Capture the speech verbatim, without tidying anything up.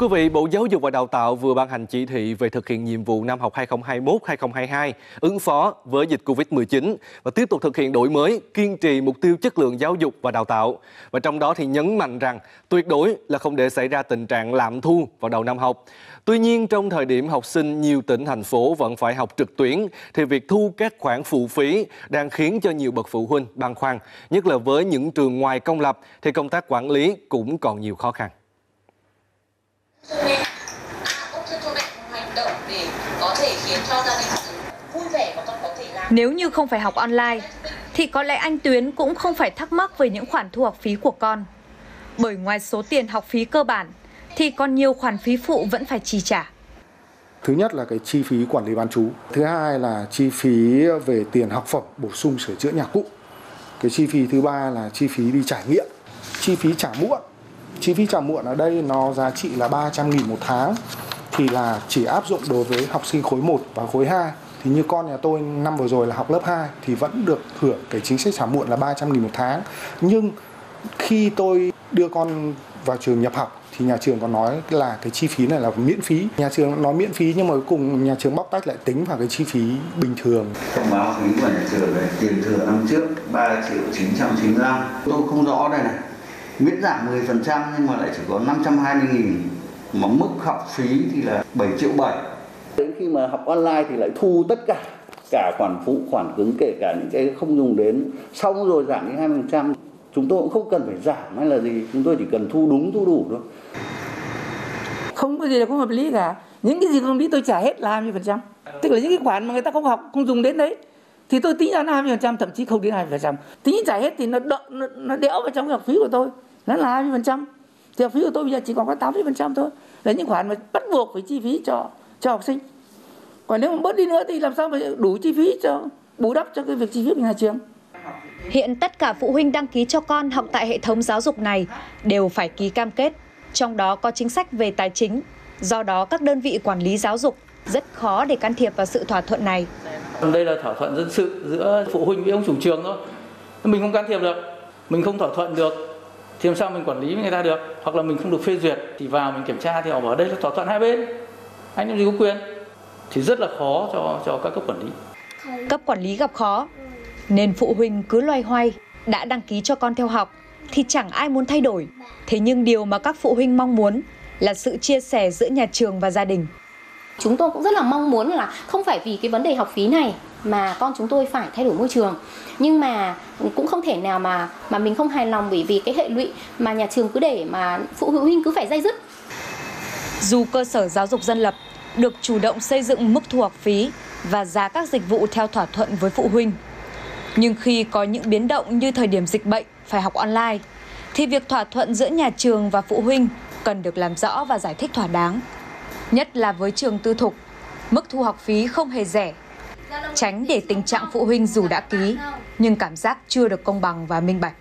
Thưa quý vị, Bộ Giáo dục và Đào tạo vừa ban hành chỉ thị về thực hiện nhiệm vụ năm học hai nghìn không trăm hai mươi mốt hai nghìn không trăm hai mươi hai ứng phó với dịch Covid mười chín và tiếp tục thực hiện đổi mới, kiên trì mục tiêu chất lượng giáo dục và đào tạo. Và trong đó thì nhấn mạnh rằng tuyệt đối là không để xảy ra tình trạng lạm thu vào đầu năm học. Tuy nhiên, trong thời điểm học sinh nhiều tỉnh, thành phố vẫn phải học trực tuyến thì việc thu các khoản phụ phí đang khiến cho nhiều bậc phụ huynh băn khoăn, nhất là với những trường ngoài công lập thì công tác quản lý cũng còn nhiều khó khăn. Nếu như không phải học online, thì có lẽ anh Tuyến cũng không phải thắc mắc về những khoản thu học phí của con. Bởi ngoài số tiền học phí cơ bản, thì còn nhiều khoản phí phụ vẫn phải chi trả. Thứ nhất là cái chi phí quản lý bán trú. Thứ hai là chi phí về tiền học phẩm, bổ sung sửa chữa nhà cũ. Cái chi phí thứ ba là chi phí đi trải nghiệm, chi phí trả muộn. Chi phí trả muộn ở đây nó giá trị là ba trăm nghìn một tháng, thì là chỉ áp dụng đối với học sinh khối một và khối hai. Thì như con nhà tôi năm vừa rồi là học lớp hai thì vẫn được hưởng cái chính sách trả muộn là ba trăm nghìn một tháng. Nhưng khi tôi đưa con vào trường nhập học thì nhà trường có nói là cái chi phí này là miễn phí. Nhà trường nói miễn phí nhưng mà cuối cùng nhà trường bóc tách lại tính vào cái chi phí bình thường. Thông báo phí của nhà trường này, tiền thừa năm trước ba triệu chín trăm chín mươi lăm. Tôi không rõ đây này. Miễn giảm mười phần trăm nhưng mà lại chỉ có năm trăm hai mươi nghìn, mà mức học phí thì là bảy triệu bảy. Đến khi mà học online thì lại thu tất cả, cả khoản phụ, khoản cứng, kể cả những cái không dùng đến. Xong rồi giảm đến hai mươi phần trăm, chúng tôi cũng không cần phải giảm hay là gì, chúng tôi chỉ cần thu đúng, thu đủ thôi. Không có gì là không hợp lý cả, những cái gì không biết tôi trả hết là hai mươi phần trăm. Tức là những cái khoản mà người ta không học, không dùng đến đấy, thì tôi tính ra là hai mươi phần trăm, thậm chí không đến hai mươi phần trăm. Tính trả hết thì nó đỡ, nó, nó đẽo vào trong cái học phí của tôi, nó là hai mươi phần trăm. Thì học phí của tôi bây giờ chỉ còn có tám mươi phần trăm thôi. Là những khoản mà bắt buộc phải chi phí cho cho học sinh. Còn nếu mà bớt đi nữa thì làm sao mà đủ chi phí cho bù đắp cho cái việc chi phí của nhà trường. Hiện tất cả phụ huynh đăng ký cho con học tại hệ thống giáo dục này đều phải ký cam kết, trong đó có chính sách về tài chính. Do đó các đơn vị quản lý giáo dục rất khó để can thiệp vào sự thỏa thuận này. Đây là thỏa thuận dân sự giữa phụ huynh với ông chủ trường thôi. Mình không can thiệp được, mình không thỏa thuận được, thì làm sao mình quản lý với người ta được? Hoặc là mình không được phê duyệt, thì vào mình kiểm tra thì họ bảo đây là thỏa thuận hai bên, anh làm gì có quyền, thì rất là khó cho cho các cấp quản lý. Cấp quản lý gặp khó, nên phụ huynh cứ loay hoay. Đã đăng ký cho con theo học thì chẳng ai muốn thay đổi. Thế nhưng điều mà các phụ huynh mong muốn là sự chia sẻ giữa nhà trường và gia đình. Chúng tôi cũng rất là mong muốn là không phải vì cái vấn đề học phí này mà con chúng tôi phải thay đổi môi trường. Nhưng mà cũng không thể nào mà mà mình không hài lòng bởi vì cái hệ lụy mà nhà trường cứ để mà phụ huynh cứ phải day dứt. Dù cơ sở giáo dục dân lập được chủ động xây dựng mức thu học phí và giá các dịch vụ theo thỏa thuận với phụ huynh, nhưng khi có những biến động như thời điểm dịch bệnh phải học online, thì việc thỏa thuận giữa nhà trường và phụ huynh cần được làm rõ và giải thích thỏa đáng. Nhất là với trường tư thục, mức thu học phí không hề rẻ, tránh để tình trạng phụ huynh dù đã ký nhưng cảm giác chưa được công bằng và minh bạch.